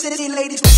city ladies.